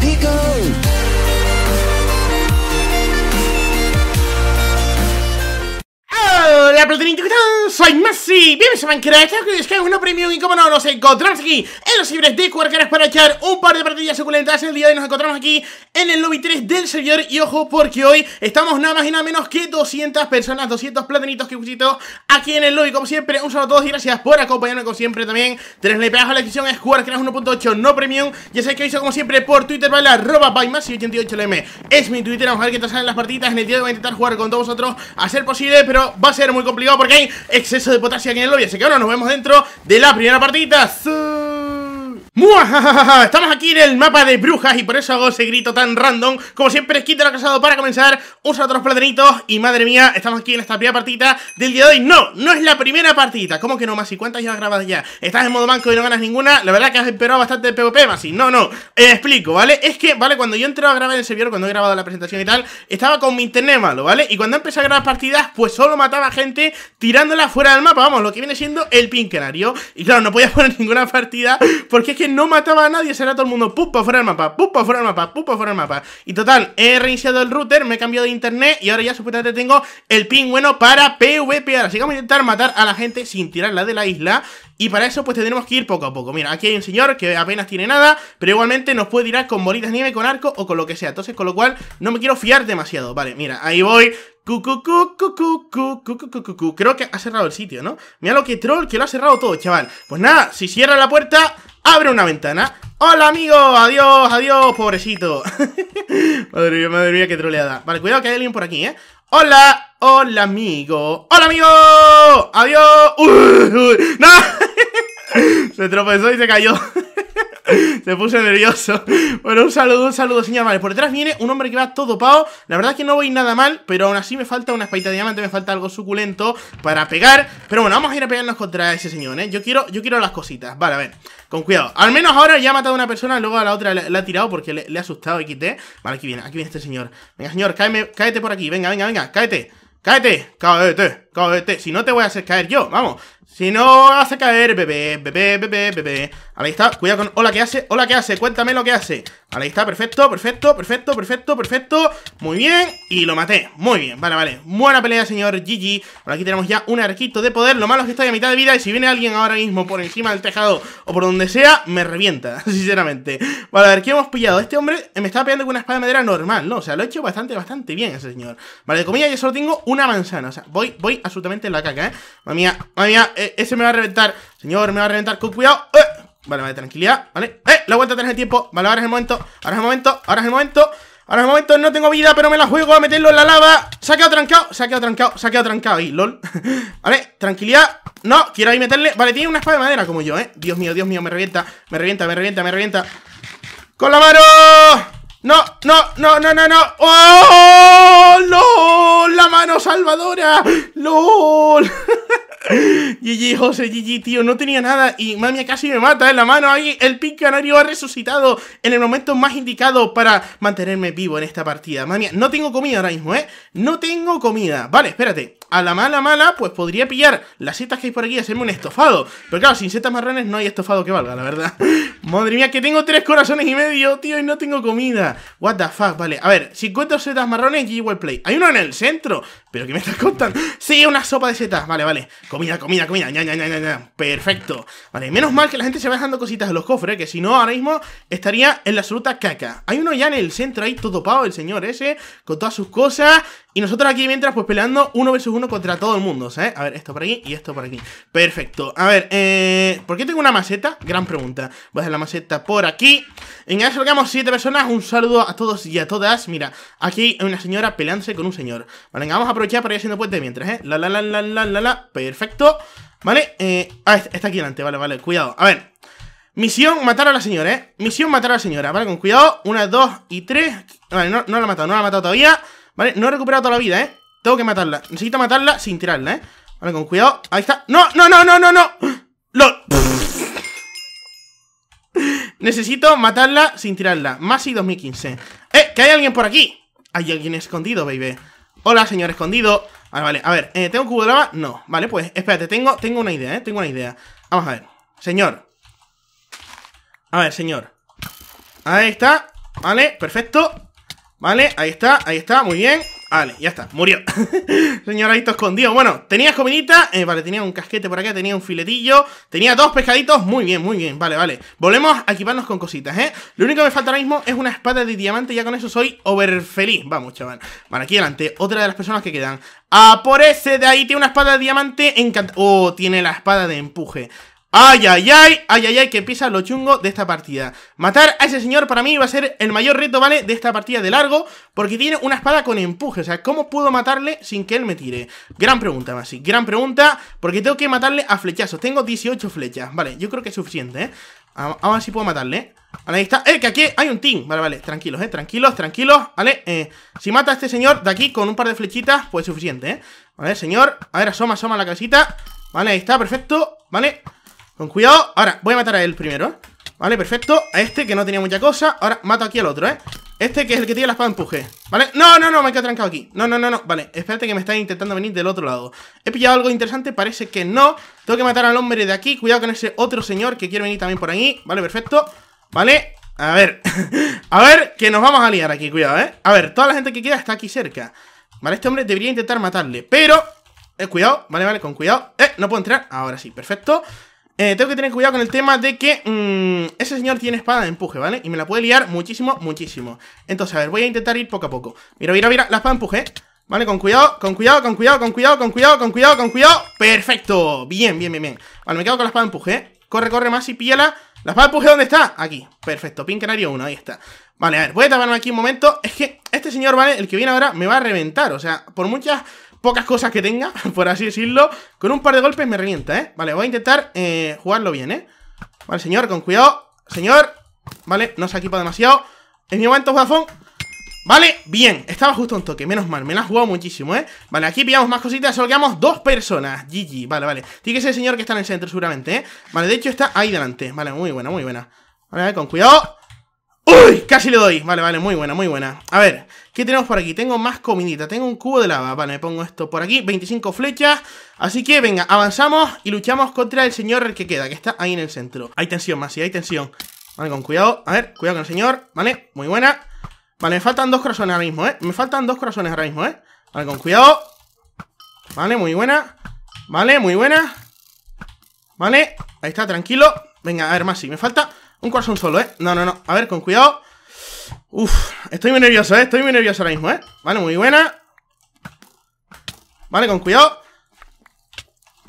digo. Hola, platinitos, soy Massi, bienvenidos a Minecraft Skywars Premium. Y como no, nos encontramos aquí en los servidores de Quarkcraft para echar un par de partidas suculentas. El día de hoy nos encontramos aquí en el lobby 3 del servidor. Y ojo, porque hoy estamos nada más y nada menos que 200 personas, 200 platinitos que pusito aquí en el lobby. Como siempre, un saludo a todos y gracias por acompañarme. Como siempre también, 3 le pegas a la descripción, es Quarkcraft 1.8 no premium. Ya sabéis que aviso como siempre por Twitter, vale, @byMassi88lm es mi Twitter. Vamos a ver qué tal salen las partidas. En el día de hoy voy a intentar jugar con todos vosotros a ser posible, pero va a ser muy complicado porque hay exceso de potasio aquí en el lobby. Así que ahora nos vemos dentro de la primera partida. ¡Muajajaja! Estamos aquí en el mapa de brujas y por eso hago ese grito tan random. Como siempre, quito lo casado para comenzar. Usa otros platanitos y madre mía, estamos aquí en esta primera partida del día de hoy. No, no es la primera partida. ¿Cómo que no, Massi? ¿Cuántas llevas grabadas ya? ¿Estás en modo banco y no ganas ninguna? La verdad que has empeorado bastante el PvP, Massi. No, explico, ¿vale? Es que, ¿vale? Cuando yo entré a grabar el servidor, cuando he grabado la presentación y tal, estaba con mi internet malo, ¿vale? Y cuando empecé a grabar partidas, pues solo mataba gente tirándola fuera del mapa, vamos, lo que viene siendo el pin canario. Y claro, no podía poner ninguna partida porque es que no mataba a nadie, será todo el mundo pupa fuera del mapa, pupa fuera del mapa, pupa fuera del mapa. Y total, he reiniciado el router, me he cambiado de internet y ahora ya supuestamente tengo el ping bueno para PvP. Así que vamos a intentar matar a la gente sin tirarla de la isla. Y para eso pues tendremos que ir poco a poco. Mira, aquí hay un señor que apenas tiene nada, pero igualmente nos puede tirar con bolitas de nieve, con arco o con lo que sea. Entonces, con lo cual, no me quiero fiar demasiado. Vale, mira, ahí voy. Creo que ha cerrado el sitio, ¿no? Mira lo que troll, que lo ha cerrado todo, chaval. Pues nada, si cierra la puerta, abre una ventana. ¡Hola, amigo! ¡Adiós, adiós, pobrecito! Madre mía, qué troleada. Vale, cuidado que hay alguien por aquí, ¿eh? ¡Hola! ¡Hola, amigo! ¡Hola, amigo! ¡Adiós! ¡Uy! ¡No! Se tropezó y se cayó. Se puso nervioso. Bueno, un saludo, señor. Vale, por detrás viene un hombre que va todo pao. La verdad es que no voy nada mal, pero aún así me falta una espadita de diamante, me falta algo suculento para pegar. Pero bueno, vamos a ir a pegarnos contra ese señor, ¿eh? Yo quiero las cositas. Vale, a ver, con cuidado. Al menos ahora ya ha matado a una persona, luego a la otra la ha tirado porque le ha asustado y quité. Vale, aquí viene este señor. Venga, señor, cáete por aquí. Venga, cáete. Cáete, si no te voy a hacer caer yo, vamos. Si no vas a caer, bebé. Ahí está, cuidado con... Hola, ¿qué hace? Cuéntame lo que hace. Ahí está, perfecto. Muy bien, y lo maté, muy bien, vale. Buena pelea, señor GG. Bueno, aquí tenemos ya un arquito de poder. Lo malo es que estoy a mitad de vida y si viene alguien ahora mismo por encima del tejado o por donde sea, me revienta, sinceramente. Vale, a ver, ¿qué hemos pillado? Este hombre me estaba pegando con una espada de madera normal, ¿no? O sea, lo he hecho bastante bien ese señor. Vale, de comida yo solo tengo una manzana, o sea, voy absolutamente en la caca, ¿eh? Madre mía, ese me va a reventar. Señor, me va a reventar, con cuidado. Vale, tranquilidad, vale. La vuelta atrás el tiempo. Vale, ahora es el momento. Ahora es el momento, no tengo vida, pero me la juego a meterlo en la lava. Se ha quedado trancado. Y lol. Vale, tranquilidad. No, quiero ahí meterle. Vale, tiene una espada de madera como yo, ¿eh? Dios mío, me revienta. ¡Con la mano! No. ¡Oh! ¡Lol! ¡La mano salvadora! ¡Lol! GG, José, GG, tío, no tenía nada. Y madre mía, casi me mata en la mano ahí. El pin canario ha resucitado en el momento más indicado para mantenerme vivo en esta partida. Madre mía, no tengo comida ahora mismo, ¿eh? No tengo comida. Vale, espérate. A la mala, pues podría pillar las setas que hay por aquí y hacerme un estofado. Pero claro, sin setas marrones no hay estofado que valga, la verdad. Madre mía, que tengo 3,5 corazones, tío, y no tengo comida. What the fuck, vale. A ver, si encuentro setas marrones, GG, well play. Hay uno en el centro. ¿Pero qué me estás contando? Sí, una sopa de setas. Vale. Comida. Ya. Perfecto. Vale, menos mal que la gente se va dejando cositas en los cofres, que si no, ahora mismo estaría en la absoluta caca. Hay uno ya en el centro, ahí todo pavo, el señor ese, con todas sus cosas. Y nosotros aquí mientras, pues peleando 1 versus 1 contra todo el mundo, ¿sabes? A ver, esto por aquí y esto por aquí. Perfecto. A ver, ¿por qué tengo una maceta? Gran pregunta. Voy a hacer la maceta por aquí. En eso llegamos 7 personas. Un saludo a todos y a todas. Mira, aquí hay una señora peleándose con un señor. Vale, venga, vamos a aprovechar para ir haciendo puente mientras, ¿eh? La. Perfecto. Vale, está aquí delante. Vale. Cuidado. A ver. Misión matar a la señora, ¿eh? Vale, con cuidado. 1, 2 y 3. Vale, no la ha matado todavía. Vale, no he recuperado toda la vida, ¿eh? Tengo que matarla. Necesito matarla sin tirarla, ¿eh? Vale, con cuidado. Ahí está. No. LOL. Necesito matarla sin tirarla. Massi 2015. Que hay alguien por aquí. Hay alguien escondido, baby. Hola, señor escondido. Vale. A ver, ¿tengo un cubo de lava? No. Vale, pues, espérate. Tengo una idea, ¿eh? Vamos a ver. Señor. Ahí está. Vale, perfecto. Vale, ahí está, muy bien. Vale, ya está, murió. Señoradito escondido. Bueno, tenía comidita. Vale, tenía un casquete por acá, tenía un filetillo. Tenía dos pescaditos. Muy bien, muy bien. Vale, vale. Volvemos a equiparnos con cositas, ¿eh? Lo único que me falta ahora mismo es una espada de diamante. Ya con eso soy overfeliz. Vamos, chaval. Vale, aquí delante, otra de las personas que quedan. Ah, por ese de ahí tiene una espada de diamante encanta. Oh, tiene la espada de empuje. ¡Ay, ay, ay! ¡Ay, ay, ay! Que empieza lo chungo de esta partida. Matar a ese señor para mí va a ser el mayor reto, ¿vale? De esta partida de largo, porque tiene una espada con empuje. O sea, ¿cómo puedo matarle sin que él me tire? Gran pregunta, Massi. Gran pregunta, porque tengo que matarle a flechazos. Tengo 18 flechas. Vale, yo creo que es suficiente, ¿eh? A ver si puedo matarle, ¿eh? Vale, ahí está. Que aquí hay un team. Vale, vale, tranquilos, tranquilos, tranquilos. Vale, si mata a este señor de aquí con un par de flechitas, pues es suficiente, ¿eh? Vale, señor, a ver, asoma, asoma la casita. Vale, ahí está, perfecto. Vale, con cuidado. Ahora, voy a matar a él primero, ¿eh? Vale, perfecto. A este que no tenía mucha cosa. Ahora mato aquí al otro, ¿eh? Este que es el que tiene la espada de empuje. Vale, no, no, no, me he quedado trancado aquí. No, no, no, no. Vale, espérate que me está intentando venir del otro lado. ¿He pillado algo interesante? Parece que no. Tengo que matar al hombre de aquí. Cuidado con ese otro señor que quiere venir también por ahí. Vale, perfecto. Vale, a ver. A ver, que nos vamos a liar aquí, cuidado, ¿eh? A ver, toda la gente que queda está aquí cerca. Vale, este hombre debería intentar matarle, pero... cuidado, vale, vale, con cuidado. No puedo entrar. Ahora sí, perfecto. Tengo que tener cuidado con el tema de que ese señor tiene espada de empuje, ¿vale? Y me la puede liar muchísimo, muchísimo. Entonces, a ver, voy a intentar ir poco a poco. Mira, mira, mira, la espada de empuje, ¿eh? Vale, con cuidado, con cuidado, con cuidado, con cuidado, con cuidado, con cuidado, con cuidado. ¡Perfecto! Bien, bien, bien, bien. Vale, me quedo con la espada de empuje, ¿eh? Corre, corre, Massi, píllala. ¿La espada de empuje dónde está? Aquí, perfecto, pin canario 1, ahí está. Vale, a ver, voy a taparme aquí un momento. Es que este señor, ¿vale? El que viene ahora me va a reventar, o sea, por muchas... pocas cosas que tenga, por así decirlo. Con un par de golpes me revienta, ¿eh? Vale, voy a intentar jugarlo bien, ¿eh? Vale, señor, con cuidado. Señor, vale, no se ha equipado demasiado. Es mi momento, guafón. Vale, bien, estaba justo un toque, menos mal. Me la ha jugado muchísimo, ¿eh? Vale, aquí pillamos más cositas, solo quedamos dos personas. GG, vale, vale. Tiene que ser el señor que está en el centro, seguramente, ¿eh? Vale, de hecho está ahí delante. Vale, muy buena, muy buena. Vale, con cuidado. ¡Uy! Casi le doy. Vale, vale, muy buena, muy buena. A ver, ¿qué tenemos por aquí? Tengo más comidita, tengo un cubo de lava. Vale, me pongo esto por aquí, 25 flechas. Así que, venga, avanzamos y luchamos contra el señor que queda, que está ahí en el centro. Hay tensión, Massi, hay tensión. Vale, con cuidado, a ver, cuidado con el señor. Vale, muy buena. Vale, me faltan dos corazones ahora mismo, ¿eh? Me faltan dos corazones ahora mismo, ¿eh? Vale, con cuidado. Vale, muy buena. Vale, muy buena. Vale, ahí está, tranquilo. Venga, a ver, Massi, me falta... un corazón solo, ¿eh? No, no, no. A ver, con cuidado. Uf, estoy muy nervioso, ¿eh? Estoy muy nervioso ahora mismo, ¿eh? Vale, muy buena. Vale, con cuidado.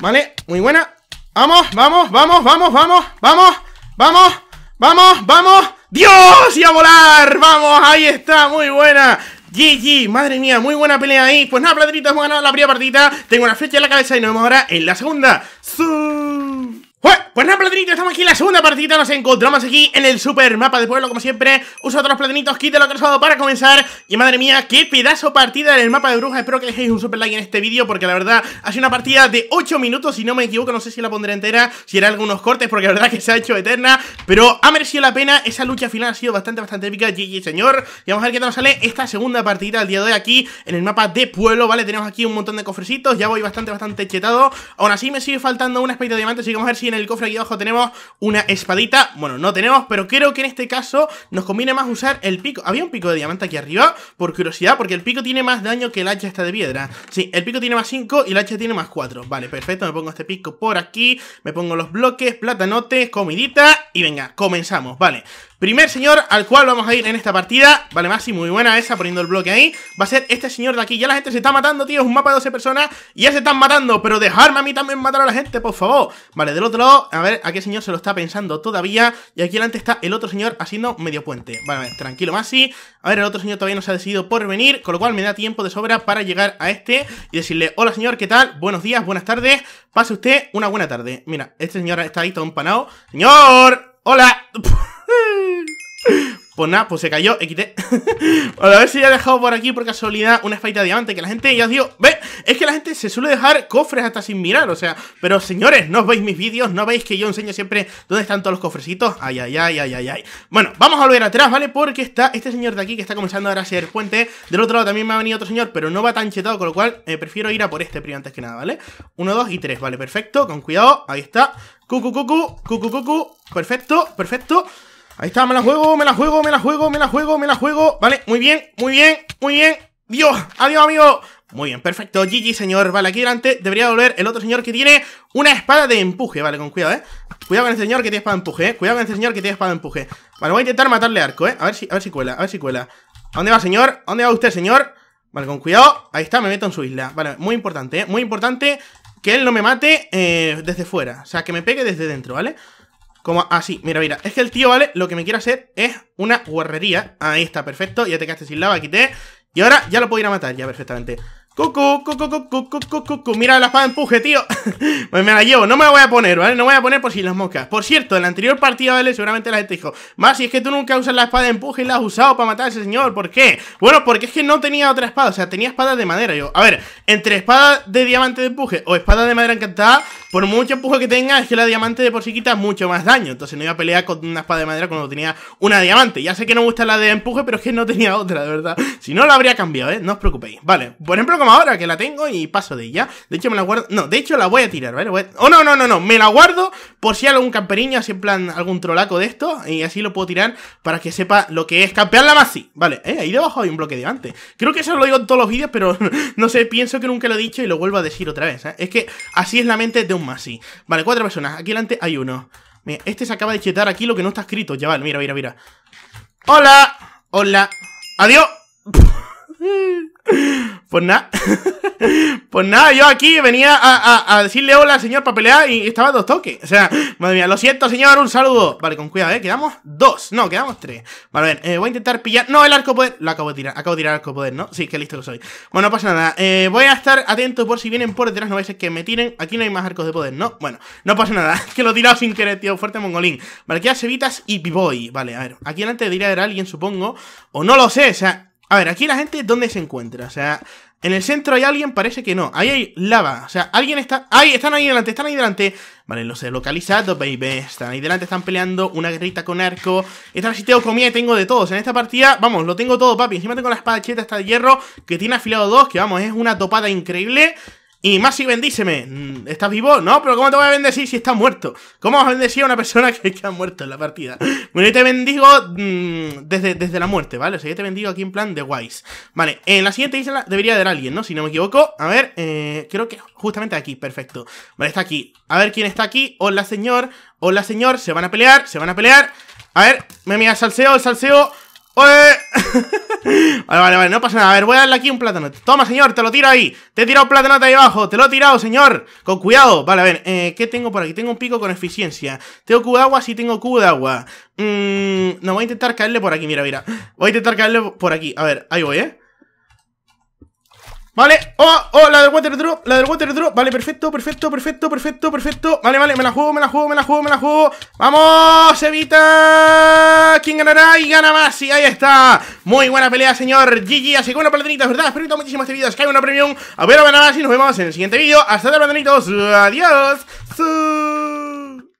Vale, muy buena. Vamos, vamos, vamos, vamos, vamos. Vamos, vamos, vamos, vamos. ¡Dios! ¡Y a volar! ¡Vamos! Ahí está, muy buena. GG, madre mía, muy buena pelea ahí. Pues nada, platanitos, hemos ganado la primera partida. Tengo una flecha en la cabeza y nos vemos ahora en la segunda. ¡Zoom! Pues nada, platanitos, estamos aquí en la segunda partidita. Nos encontramos aquí en el super mapa de pueblo, como siempre. Usa otros platanitos, quítalo lo que os ha dado para comenzar. Y madre mía, qué pedazo partida en el mapa de brujas. Espero que dejéis un super like en este vídeo, porque la verdad ha sido una partida de 8 minutos, si no me equivoco. No sé si la pondré entera, si haré algunos cortes, porque la verdad que se ha hecho eterna, pero ha merecido la pena. Esa lucha final ha sido bastante, bastante épica. GG, señor. Y vamos a ver qué tal nos sale esta segunda partidita al día de hoy aquí en el mapa de pueblo, ¿vale? Tenemos aquí un montón de cofrecitos. Ya voy bastante, bastante chetado. Aún así me sigue faltando una espadita de diamante, así que vamos a ver si en el cofre aquí abajo tenemos una espadita. Bueno, no tenemos, pero creo que en este caso nos conviene más usar el pico. Había un pico de diamante aquí arriba, por curiosidad, porque el pico tiene más daño que el hacha esta de piedra. Sí, el pico tiene más 5 y el hacha tiene más 4. Vale, perfecto, me pongo este pico por aquí. Me pongo los bloques, platanotes, comidita. Y venga, comenzamos, vale. Primer señor al cual vamos a ir en esta partida. Vale, Massi, muy buena esa, poniendo el bloque ahí. Va a ser este señor de aquí. Ya la gente se está matando, tío. Es un mapa de 12 personas y ya se están matando, pero dejadme a mí también matar a la gente, por favor. Vale, del otro lado, a ver, a qué señor se lo está pensando todavía. Y aquí delante está el otro señor haciendo medio puente. Vale, a ver, tranquilo, Massi. A ver, el otro señor todavía no se ha decidido por venir, con lo cual me da tiempo de sobra para llegar a este y decirle: hola, señor, ¿qué tal? Buenos días, buenas tardes. Pase usted una buena tarde. Mira, este señor está ahí todo empanado. Señor, hola. Pues nada, pues se cayó, XT. Bueno, a ver si ya he dejado por aquí por casualidad una espadita de diamante, que la gente, ya os digo, ve, es que la gente se suele dejar cofres hasta sin mirar, o sea, pero señores, no veis mis vídeos, no veis que yo enseño siempre dónde están todos los cofrecitos. Ay, ay, ay, ay, ay, ay. Bueno, vamos a volver atrás, ¿vale? Porque está este señor de aquí que está comenzando ahora a hacer puente. Del otro lado también me ha venido otro señor, pero no va tan chetado, con lo cual prefiero ir a por este primero antes que nada, ¿vale? 1, 2 y 3, vale, perfecto, con cuidado, ahí está. Cucu, cucu, cucu, cucu, perfecto, perfecto. Ahí está, me la juego. Vale, muy bien. Dios, adiós, amigo. Muy bien, perfecto, GG, señor. Vale, aquí delante debería volver el otro señor que tiene una espada de empuje. Vale, con cuidado, cuidado con el señor que tiene espada de empuje, Vale, voy a intentar matarle arco, a ver si cuela. ¿A dónde va, señor? ¿A dónde va usted, señor? Vale, con cuidado, ahí está, me meto en su isla. Vale, muy importante que él no me mate desde fuera. O sea, que me pegue desde dentro, ¿vale? Como así, mira, es que el tío, ¿vale? Lo que me quiere hacer es una guarrería. Ahí está, perfecto, ya te quedaste sin lava, quité. Y ahora ya lo puedo ir a matar, ya, perfectamente. Mira la espada de empuje, tío. Pues me la llevo, no me la voy a poner, ¿vale? No me voy a poner por si las moscas. Por cierto, en la anterior partida, ¿vale? Seguramente la gente dijo: Massi, es que tú nunca usas la espada de empuje y la has usado para matar a ese señor, ¿por qué? Bueno, porque es que no tenía otra espada, o sea, tenía espadas de madera. Yo, a ver, entre espada de diamante de empuje o espada de madera encantada, por mucho empuje que tenga, es que la diamante de por sí quita mucho más daño. Entonces no iba a pelear con una espada de madera cuando tenía una diamante. Ya sé que no me gusta la de empuje, pero es que no tenía otra, de verdad. Si no, la habría cambiado, ¿eh? No os preocupéis. Vale, por ejemplo, como ahora que la tengo y paso de ella. De hecho me la guardo, no, de hecho la voy a tirar, ¿vale? Oh, no, me la guardo por si hay algún camperiño, así en plan algún trolaco de esto, y así lo puedo tirar para que sepa lo que es campear la Massi. Vale, ahí debajo hay un bloque de diamante. Creo que eso lo digo en todos los vídeos, pero no sé, pienso que nunca lo he dicho y lo vuelvo a decir otra vez, ¿eh? Es que así es la mente de un Massi. Vale, 4 personas, aquí delante hay uno. Mira, este se acaba de chetar aquí lo que no está escrito, chaval, mira. Hola, adiós. Pues nada, yo aquí venía a decirle hola, señor, para pelear y estaba a 2 toques. O sea, madre mía, lo siento, señor, un saludo. Vale, con cuidado, quedamos 2, no, quedamos 3. Vale, a ver, voy a intentar pillar. No, el arco poder, lo acabo de tirar el arco poder, ¿no? Sí, que listo que soy. Bueno, no pasa nada, voy a estar atento por si vienen por detrás, no vais a que me tiren. Aquí no hay más arcos de poder, ¿no? Bueno, no pasa nada, que lo he tirado sin querer, tío, fuerte mongolín. Vale, aquí hay cevitas y piboy. Vale, a ver, aquí delante debería haber alguien, supongo, o no lo sé, o sea. A ver, aquí la gente, ¿dónde se encuentra? O sea, en el centro hay alguien, parece que no. Ahí hay lava, o sea, alguien está... ¡Ay! Están ahí delante. Vale, los he localizado, baby. Están ahí delante, están peleando una guerrita con arco. Esta vez sí tengo comida y tengo de todos. En esta partida, vamos, lo tengo todo, papi. Encima tengo la espadacheta esta de hierro, que tiene afilado 2, que vamos, es una topada increíble. Y Massi, bendíceme. ¿Estás vivo? No, pero ¿cómo te voy a bendecir si estás muerto? ¿Cómo vas a bendecir a una persona que ha muerto en la partida? Bueno, yo te bendigo desde la muerte, ¿vale? O sea, yo te bendigo aquí en plan de guays. Vale, en la siguiente isla debería haber alguien, ¿no? Si no me equivoco. A ver, creo que justamente aquí, perfecto. Vale, está aquí. A ver quién está aquí. Hola, señor. Se van a pelear. A ver, me mira, salseo. Vale, no pasa nada. A ver, voy a darle aquí un plátano. Toma, señor, te lo tiro ahí. Te he tirado un plátano ahí abajo. Te lo he tirado, señor. Con cuidado. Vale, a ver, ¿qué tengo por aquí? Tengo un pico con eficiencia. Tengo cubo de agua, sí tengo cubo de agua. No, voy a intentar caerle por aquí, mira. Voy a intentar caerle por aquí. A ver, ahí voy, ¿eh? Vale, oh, la del water drop. Vale, perfecto. Vale, me la juego. ¡Vamos, Evita! ¿Quién ganará? Y gana Massi, ahí está. Muy buena pelea, señor. GG, así que una platanita, ¿verdad? Espero que muchísimo este vídeo. Es que hay una premium. A ver, a Massi, nos vemos en el siguiente vídeo. Hasta luego, platanitos. Adiós.